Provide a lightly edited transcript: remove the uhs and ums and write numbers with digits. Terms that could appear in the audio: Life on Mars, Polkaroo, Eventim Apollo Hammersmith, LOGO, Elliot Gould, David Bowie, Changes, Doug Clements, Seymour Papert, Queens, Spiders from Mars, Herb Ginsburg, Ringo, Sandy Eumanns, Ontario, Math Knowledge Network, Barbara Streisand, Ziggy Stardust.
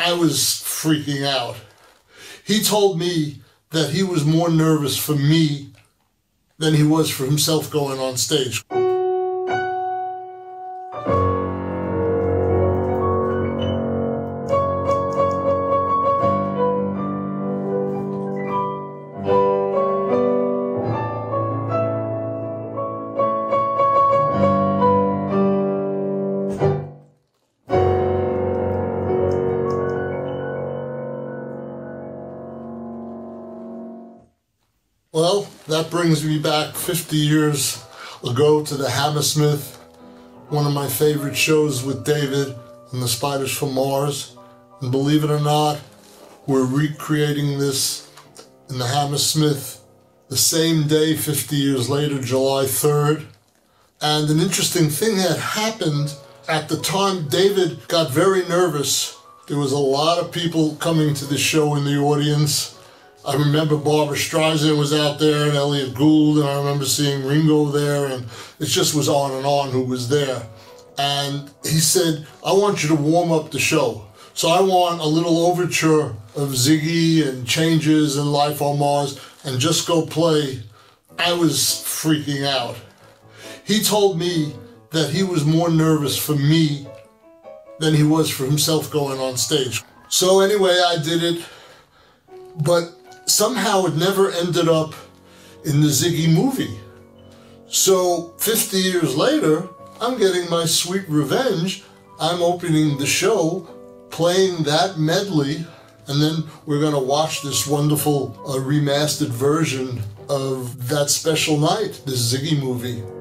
I was freaking out. He told me that he was more nervous for me than he was for himself going on stage. Well, that brings me back 50 years ago to the Hammersmith, one of my favorite shows with David and the Spiders from Mars. And believe it or not, we're recreating this in the Hammersmith the same day 50 years later, July 3rd. And an interesting thing had happened. At the time, David got very nervous. There was a lot of people coming to the show in the audience. I remember Barbara Streisand was out there and Elliot Gould, and I remember seeing Ringo there, and it just was on and on who was there. And he said, I want you to warm up the show. So I want a little overture of Ziggy and Changes and Life on Mars, and just go play. I was freaking out. He told me that he was more nervous for me than he was for himself going on stage. So anyway, I did it, but somehow it never ended up in the Ziggy movie. So 50 years later, I'm getting my sweet revenge. I'm opening the show, playing that medley, and then we're going to watch this wonderful remastered version of that special night, the Ziggy movie.